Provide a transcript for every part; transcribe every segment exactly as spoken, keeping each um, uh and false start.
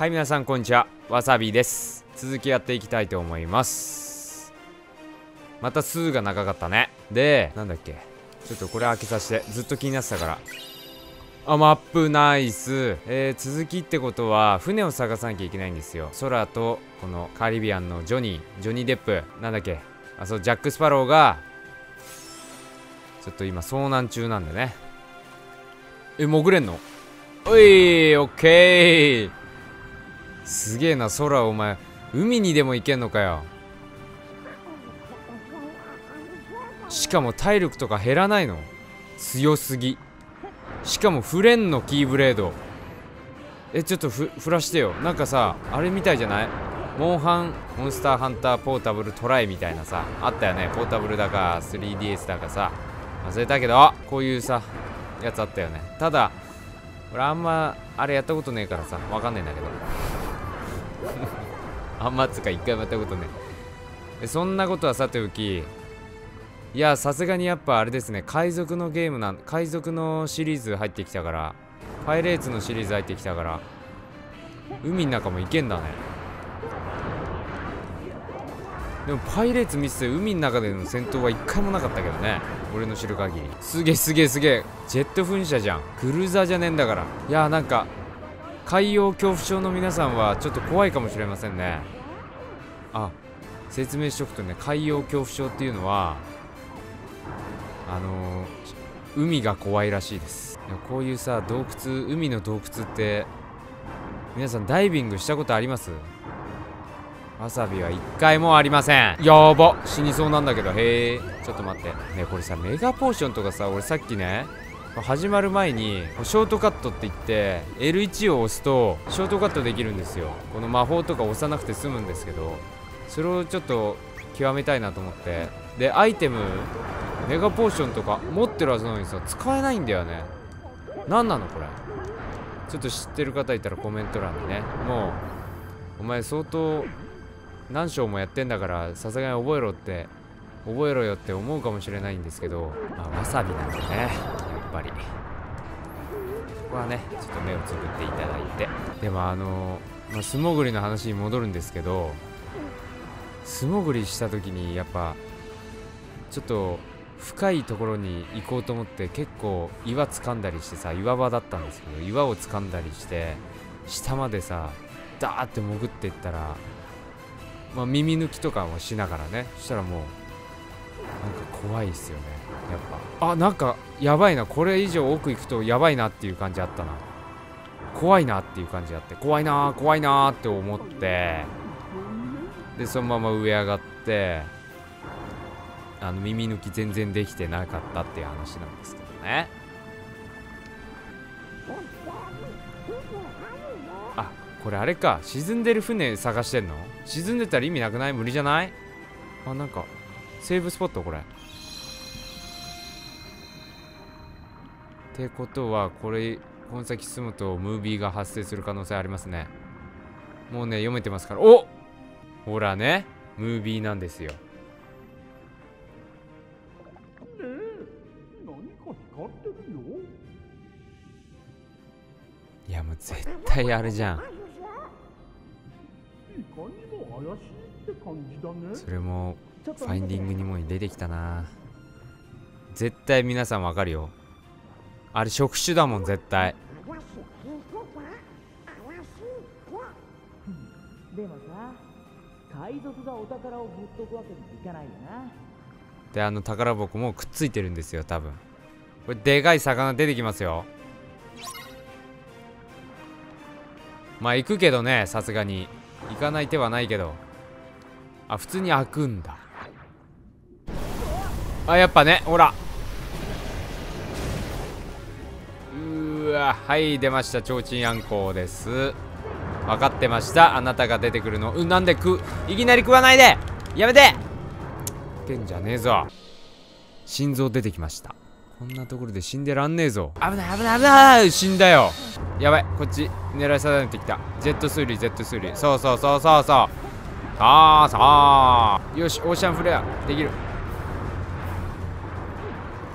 はい、皆さんこんにちは。わさびです。続きやっていきたいと思います。また数が長かったね。で、なんだっけ。ちょっとこれ開けさせて。ずっと気になってたから。あ、マップナイス。えー、続きってことは、船を探さなきゃいけないんですよ。空と、このカリビアンのジョニー、ジョニー・デップ。なんだっけ。あ、そう、ジャック・スパローが、ちょっと今遭難中なんでね。え、潜れんの？おい、オッケー。すげえな、空。お前海にでも行けんのかよ。しかも体力とか減らないの。強すぎ。しかも振れんの、キーブレード。え、ちょっとふ振らしてよ。なんかさ、あれみたいじゃない？モンハンモンスターハンターポータブルトライみたいなさ、あったよね。ポータブルだか スリーディーエス だかさ、忘れたけど、こういうさやつあったよね。ただ俺あんまあれやったことねえからさ、わかんないんだけどあんまつか一回もやったことねえ。そんなことはさておき、いやさすがにやっぱあれですね、海賊のゲームなん、海賊のシリーズ入ってきたから、パイレーツのシリーズ入ってきたから、海の中も行けんだね。でもパイレーツ見せて海の中での戦闘は一回もなかったけどね、俺の知る限り。すげえすげえすげえ、ジェット噴射じゃん。クルーザーじゃねえんだから。いやーなんか海洋恐怖症の皆さんはちょっと怖いかもしれませんね。あ、説明しておくとね、海洋恐怖症っていうのはあのー、海が怖いらしいです。こういうさ洞窟、海の洞窟って、皆さんダイビングしたことあります？わさびは一回もありません。やば、死にそうなんだけど。へえ、ちょっと待ってね。これさメガポーションとかさ、俺さっきね始まる前にショートカットって言って エルワン を押すとショートカットできるんですよ。この魔法とか押さなくて済むんですけど、それをちょっと極めたいなと思って。でアイテムメガポーションとか持ってるはずなのにさ、使えないんだよね。何なのこれ。ちょっと知ってる方いたらコメント欄にね。もうお前相当何章もやってんだから、さすがに覚えろって覚えろよって思うかもしれないんですけど、まあ、わさびなんでね、やっぱりここはねちょっと目をつぶっていただいて。でもあのーまあ、素潜りの話に戻るんですけど、素潜りした時にやっぱちょっと深いところに行こうと思って、結構岩掴んだりしてさ、岩場だったんですけど、岩を掴んだりして下までさダーって潜っていったら、まあ、耳抜きとかもしながらね、そしたらもうなんか怖いっすよね、やっぱ。あ、なんかやばいな、これ以上奥行くとやばいなっていう感じあったな。怖いなっていう感じあって、怖いなー怖いなーって思って、でそのまま上上がって、あの耳抜き全然できてなかったっていう話なんですけどね。あ、これあれか、沈んでる船探してんの？沈んでたら意味なくない？無理じゃない？あ、なんかセーブスポットこれ。ってことはこれこの先進むとムービーが発生する可能性ありますね。もうね読めてますから。お、ほらね、ムービーなんですよ。えー、何か光ってるよ。いやもう絶対あれじゃん。いかにも怪しいって感じだね。それもファインディングにも出てきたな。絶対皆さんわかるよ、あれ触手だもん絶対。でもさ、海賊がお宝を持っとくわけにいかないよな。であの宝箱もくっついてるんですよ多分。これでかい魚出てきますよ。まあ行くけどね、さすがに行かない手はないけど。あ、普通に開くんだ。あ、やっぱね、ほら。うーわ、はい、出ました。ちょうちんあんこうです。分かってました。あなたが出てくるの。うん、なんで食う、いきなり食わないで。やめて。食ってんじゃねえぞ。心臓出てきました。こんなところで死んでらんねえぞ。危ない危ない危ない。死んだよ。やばい、こっち狙い定めてきた。ジェット水流、ジェット水流。そうそうそうそうそう。さあさあ、よし、オーシャンフレアできる。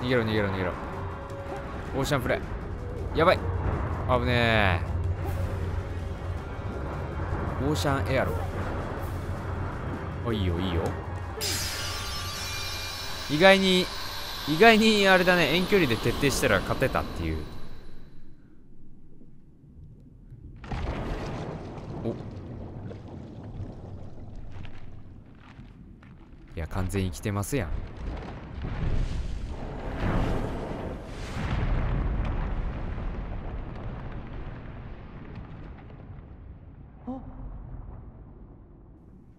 逃げろ逃げろ逃げろ。オーシャンフレアやばい、危ねえ。オーシャンエアロ。お、いいよいいよ。意外に意外にあれだね、遠距離で徹底したら勝てたっていう。お、いや完全に生きてますやん。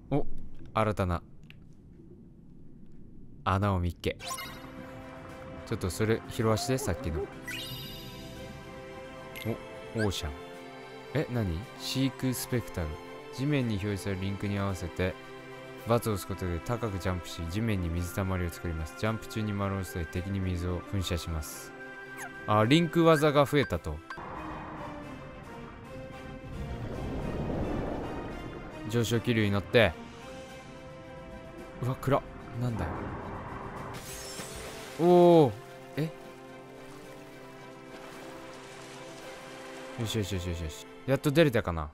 お、新たな穴を見っけ。ちょっとそれ拾わして、さっきの。お、オーシャン。え、何？シークスペクタル。地面に表示されるリンクに合わせて×を押すことで高くジャンプし、地面に水たまりを作ります。ジャンプ中に丸を押すと敵に水を噴射します。あ、リンク技が増えたと。上昇気流に乗って。うわ、暗っ。なんだよ。おお、え、よしよしよしよしよし、やっと出れたかな。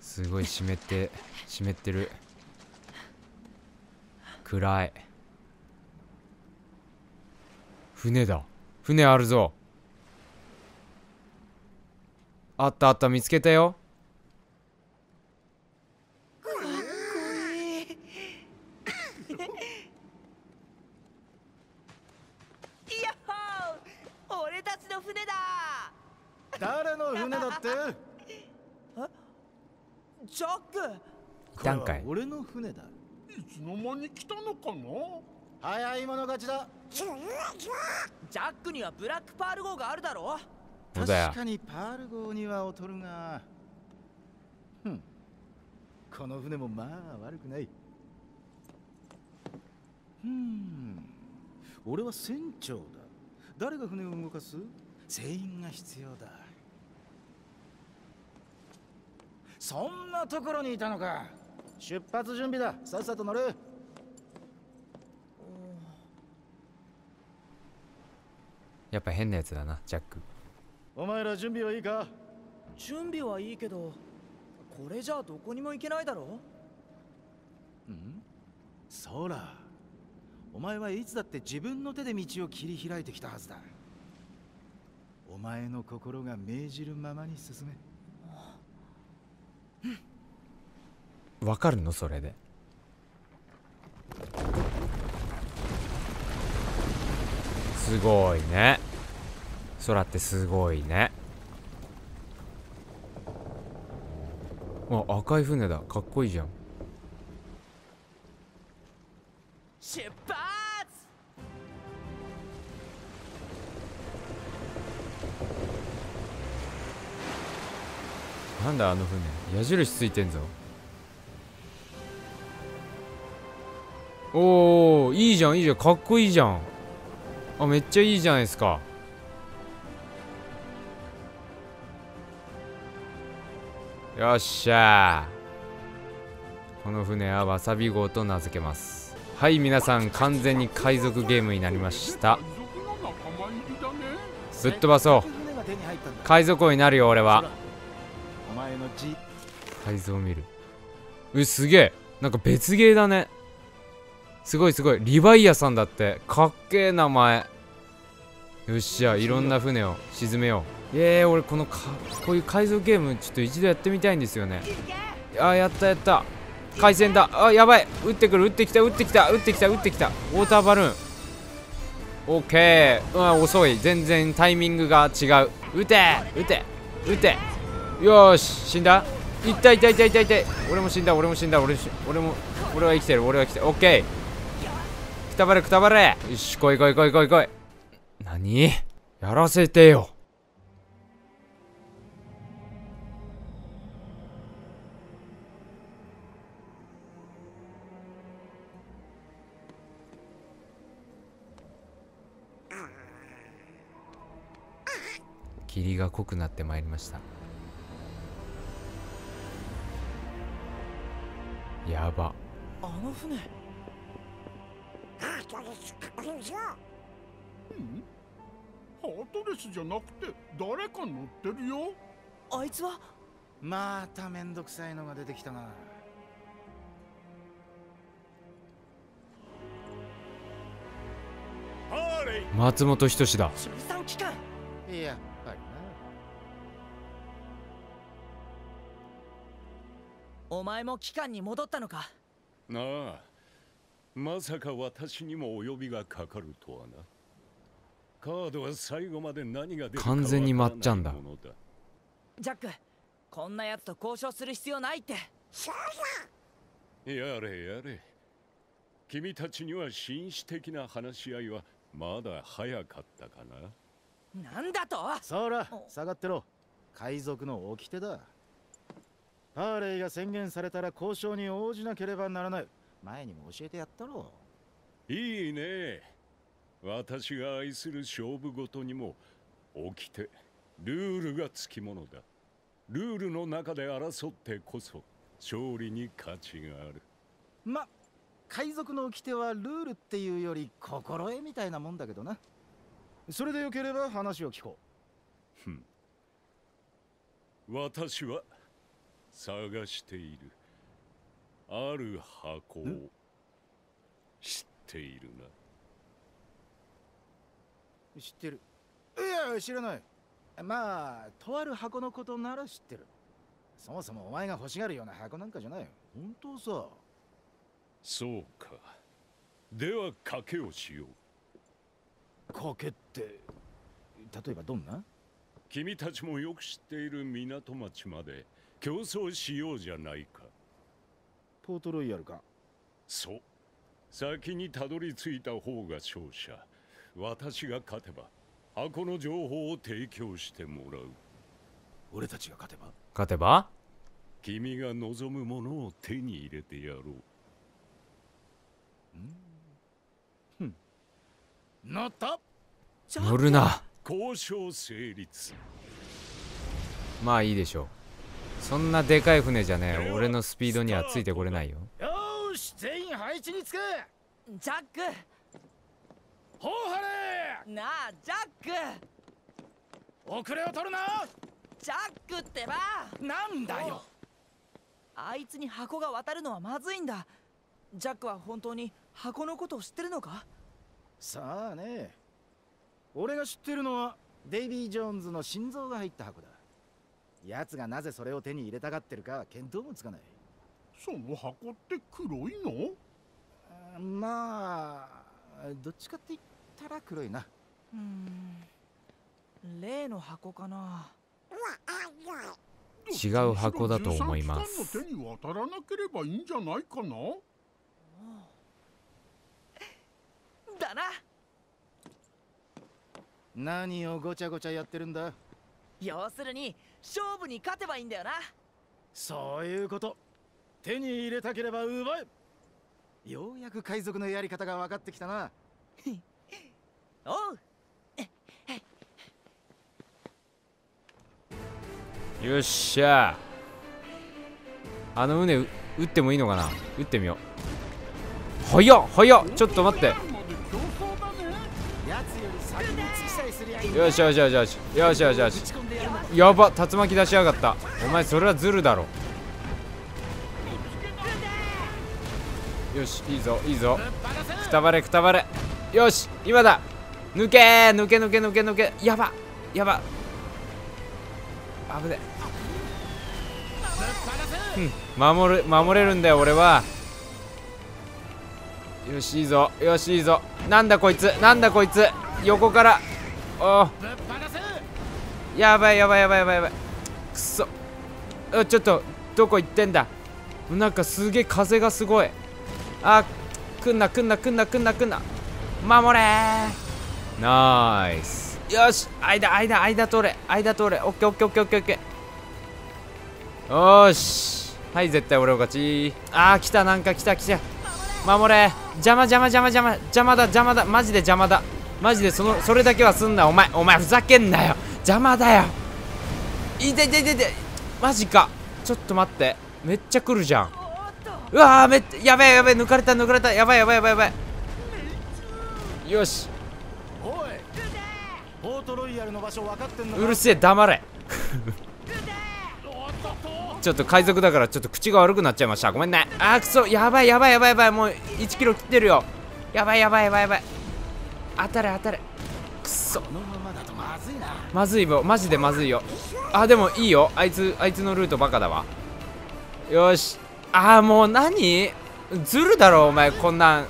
すごい湿って湿ってる。暗い。船だ。船あるぞ。あったあった、見つけたよ。かっこいい。やっほー、俺たちの船だ。誰の船だって？ジャック。段階。俺の船だ。いつの間に来たのかな。早い者勝ちだ。ジャックにはブラックパール号があるだろう。確かにパール号には劣るが、ふん、この船もまあ悪くない。うん、俺は船長だ。誰が船を動かす？船員が必要だ。そんなところにいたのか。出発準備だ。さっさと乗れ。やっぱ変なやつだな、ジャック。お前ら準備はいいか？準備はいいけど、これじゃどこにも行けないだろう？ん？そら、お前はいつだって自分の手で道を切り開いてきたはずだ。お前の心が命じるままに進め。わかるの？それで。すごいね。空ってすごいね。あ、赤い船だ。かっこいいじゃん。出発。なんだあの船、矢印ついてんぞ。おお、いいじゃんいいじゃん、かっこいいじゃん。あ、めっちゃいいじゃないですか。よっしゃー。この船はわさび号と名付けます。はい、皆さん、完全に海賊ゲームになりました。ぶっ飛ばそう。海賊王になるよ俺は。海賊を見る。う、すげえ。なんか別ゲーだね。すごいすごい。リヴァイアさんだって。かっけえ名前。よっしゃ、いろんな船を沈めよう。えー、俺このかこういう海賊ゲームちょっと一度やってみたいんですよね。あー、やったやった。海戦だ。あ、やばい。撃ってくる。撃ってきた撃ってきた撃ってきた撃ってきた。ウォーターバルーン。オッケー。うわ、遅い。全然タイミングが違う。撃て撃て撃て。よーし、死んだ。いったいったいったいったいった。俺も死んだ俺も死んだ俺し俺も俺は生きてる俺は生きてる。オッケー。くたばれくたばれ。よし、来い来い来い来い来い。何？やらせてよ。霧が濃くなってまいりました。やば。あの船。アドレスじゃなくて誰か乗ってるよ。あいつはまためんどくさいのが出てきたな。松本人志だ。いや、お前も機関に戻ったのか。なあ、まさか私にもお呼びがかかるとはな。カードは最後まで何が出るかわからないものだ。完全にまっちゃんだ。ジャック、こんなやつと交渉する必要ないって。やれやれ、君たちには紳士的な話し合いはまだ早かったかな。なんだと。そら下がってろ、海賊の掟だ。ハーレイが宣言されたら交渉に応じなければならない。前にも教えてやったろ。いいね、私が愛する勝負ごとにも掟、ルールがつきものだ。ルールの中で争ってこそ勝利に価値がある。ま、海賊の掟はルールっていうより心得みたいなもんだけどな。それでよければ話を聞こう。ふん、私は探しているある箱を知っているな。知ってる。いや知らない。まあとある箱のことなら知ってる。そもそもお前が欲しがるような箱なんかじゃない。本当さ。そうか、では賭けをしよう。賭けって例えばどんな。君たちもよく知っている港町まで競争しようじゃないか。ポートロイヤルか。そう、先にたどり着いた方が勝者。私が勝てば箱の情報を提供してもらう。俺たちが勝てば勝てば君が望むものを手に入れてやろう。ん乗った乗るな。交渉成立。まあいいでしょう。そんなでかい船じゃねえ、俺のスピードにはついてこれないよ。よーし、全員配置につく。ジャック、ほうはれ。なあ、ジャック、遅れを取るな。ジャックってば。なんだよ。あいつに箱が渡るのはまずいんだ。ジャックは本当に箱のことを知ってるのか。さあね、俺が知ってるのはデイビー・ジョーンズの心臓が入った箱だ。奴がなぜそれを手に入れたがってるか見当もつかない。その箱って黒いの？まあどっちかって言ったら黒いな。うーん、例の箱かな。違う箱だと思います。じゅうさん機関の手に渡らなければいいんじゃないかな。だな。何をごちゃごちゃやってるんだ。要するに勝負に勝てばいいんだよな。そういうこと。手に入れたければ奪え。ようやく海賊のやり方が分かってきたな。おうよっしゃ。あの船撃ってもいいのかな。撃ってみよう。早っ早っ、ちょっと待って。よしよしよしよしよしよしよし。やば、竜巻出しやがった。お前それはズルだろ。よし、いいぞいいぞ、くたばれくたばれ。よし今だ。抜けー、抜け抜け抜け抜け。やばやば、危ねえ。うん、守る守れるんだよ俺は。よしいいぞよしいいぞ。なんだこいつなんだこいつ、横からお。やばいやばいやばいやばいやばい、くそ。ちょっとどこ行ってんだ。なんかすげえ風がすごい。あ、くんなくんなくんなくんなくんな、守れー。ナイス。よし、間間間通れ間通れ。オッケーオッケーオッケーオッケーオッケー。よし、はい、絶対俺を勝ち。あー来た、なんか来た来た。守れ。邪魔邪魔邪魔邪魔邪魔だ邪魔だ、マジで邪魔だマジで。そのそれだけはすんな。お前お前ふざけんなよ、邪魔だよ。いてててて、マジか。ちょっと待って、めっちゃ来るじゃん。うわー、めっやべえやべえ、抜かれた抜かれた、やばいやばいやばいやばい。よしポートロイヤルの場所分かってんのか。うるせえ、黙れちょっと海賊だからちょっと口が悪くなっちゃいました。ごめんね。あーくそ、やばいやばいやばいやばい、もういちキロ切ってるよ。やばいやばいやばいやばい。当たれ当たれ。くそ、まずいよ、マジでまずいよ。あ、でもいいよ、あいつあいつのルートバカだわ。よし、あーもう何ずるだろお前、こんなん。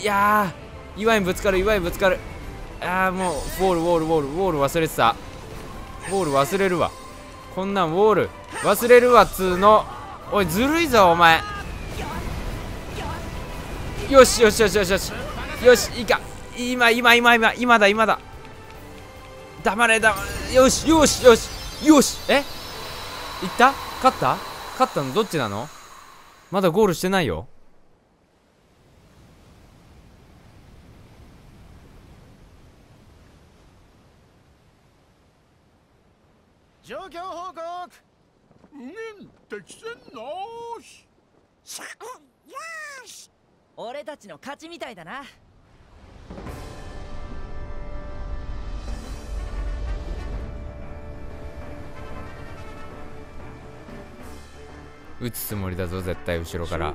いやー、岩にぶつかる岩にぶつかる。あーもうウォールウォールウォールウォール忘れてた。ウォール忘れるわ、こんなんウォール忘れるわっつーの。おい、ずるいぞお前。よしよしよしよしよしよし、いいか、今今今今今だ今だ、黙れ黙れ。よしよしよしよし。え、いった、勝った、勝ったのどっちなの。まだゴールしてないよ。状況報告。うん、敵戦なし。よし、俺たちの勝ちみたいだな。撃つつもりだぞ絶対、後ろから。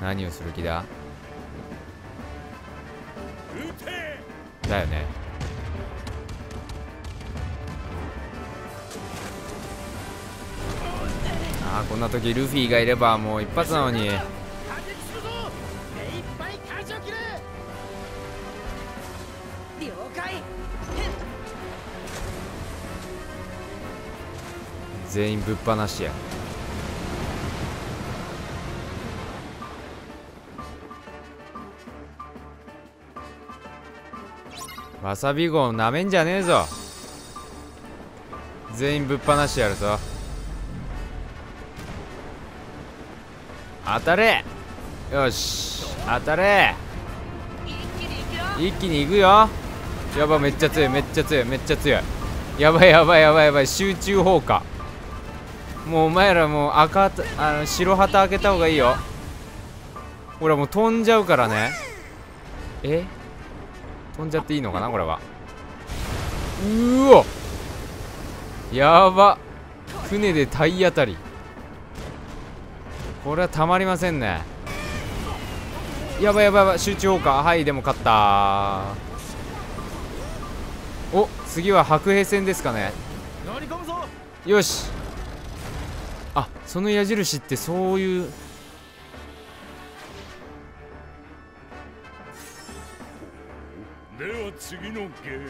何をする気だ。だよね。ああ、こんな時ルフィがいればもう一発なのに。全員ぶっ放しや。わさび号なめんじゃねえぞ。全員ぶっ放してやるぞ。当たれ、よし当たれ、一気にいくよ。やば、めっちゃ強いめっちゃ強いめっちゃ強い。やばいやばいやばいやばい、集中砲火。もうお前らもう赤旗、あの白旗開けた方がいいよ。ほらもう飛んじゃうからね。え、飛んじゃっていいのかなこれは。うーお、やば、船で体当たり。これはたまりませんね。やばいやばいやばい、集中砲火。はい、でも勝った。お、次は白兵戦ですかね。よし、あ、その矢印ってそういう。では次のゲーム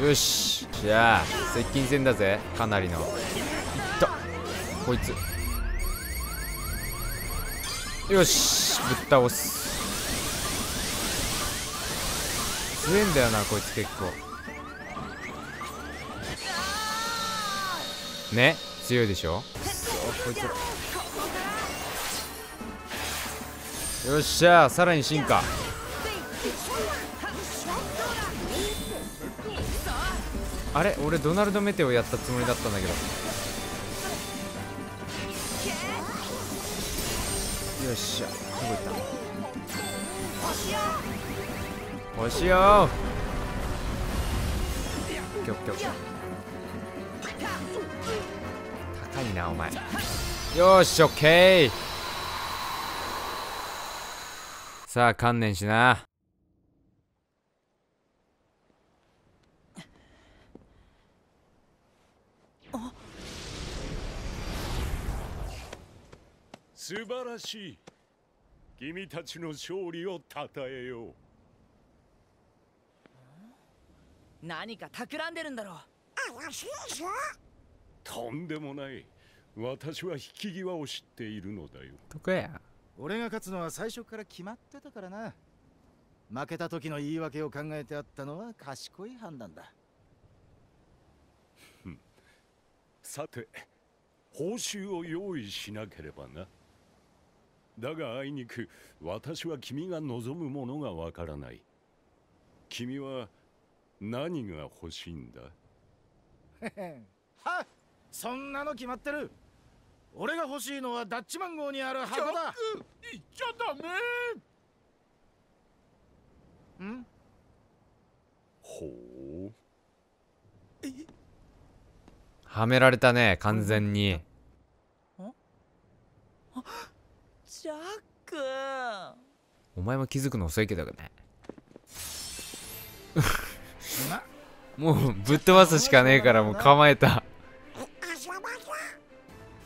だ。よし、じゃあ接近戦だぜ、かなりの。いった、こいつ。よし、ぶっ倒す。強えんだよなこいつ結構ね、強いでしょ。そう、こいつ。よっしゃー、さらに進化。あれ、俺ドナルド・メテオやったつもりだったんだけど。よっしゃ、どこ行った。おしよう、きょきょきょ、高いなお前。よし、オッケー。さあ観念しな。素晴らしい、君たちの勝利をたたえよう。何か企んでるんだろう。とんでもない、私は引き際を知っているのだよ。どこや。俺が勝つのは最初から決まってたからな。負けた時の言い訳を考えてあったのは賢い判断ださて、報酬を用意しなければな。だがあいにく私は君が望むものがわからない。君は何が欲しいんだはっ、そんなの決まってる。俺が欲しいのはダッチマン号にある箱だ。行っちゃダメ。ん？ほう。はめられたね、完全に。ジャック。お前も気づくの遅いけどね。もうぶっ飛ばすしかねえから、もう構えた。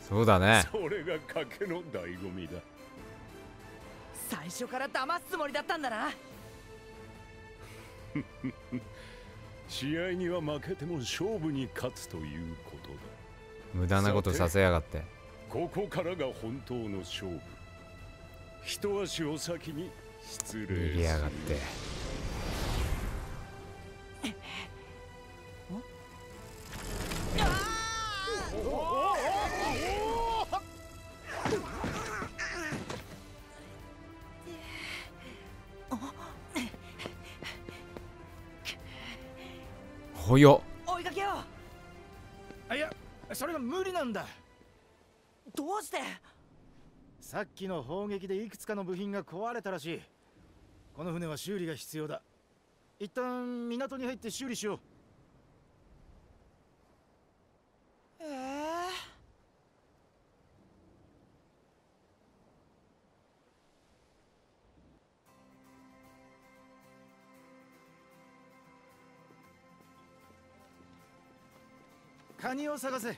そうだね。それが賭けの醍醐味だ。最初から騙すつもりだったんだな。試合には負けても勝負に勝つということだ。無駄なことさせやがって。ここからが本当の勝負。一足お先に失礼する。逃げやがって。およ。追いかけよう。いや、それが無理なんだ。どうして？さっきの砲撃でいくつかの部品が壊れたらしい。この船は修理が必要だ。一旦港に入って修理しよう。ええー。カニを探せ。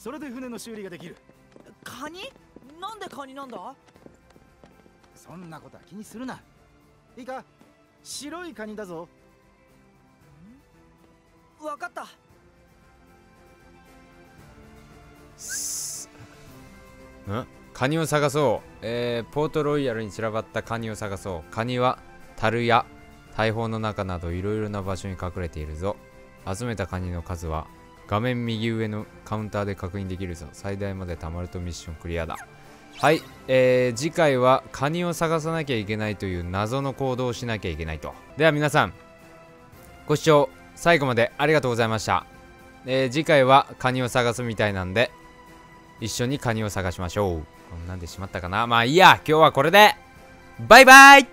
それで船の修理ができる。カニ？なんでカニなんだ？そんなことは気にするな。いいか、白いカニだぞ。わかった。ん？カニを探そう、えー。ポートロイヤルに散らばったカニを探そう。カニは樽や大砲の中などいろいろな場所に隠れているぞ。集めたカニの数は画面右上のカウンターで確認できるぞ。最大まで貯まるとミッションクリアだ。はい、えー、次回はカニを探さなきゃいけないという謎の行動をしなきゃいけないと。では皆さん、ご視聴最後までありがとうございました。えー、次回はカニを探すみたいなんで、一緒にカニを探しましょう。こんなんでしまったかな。まあいいや、今日はこれでバイバイ。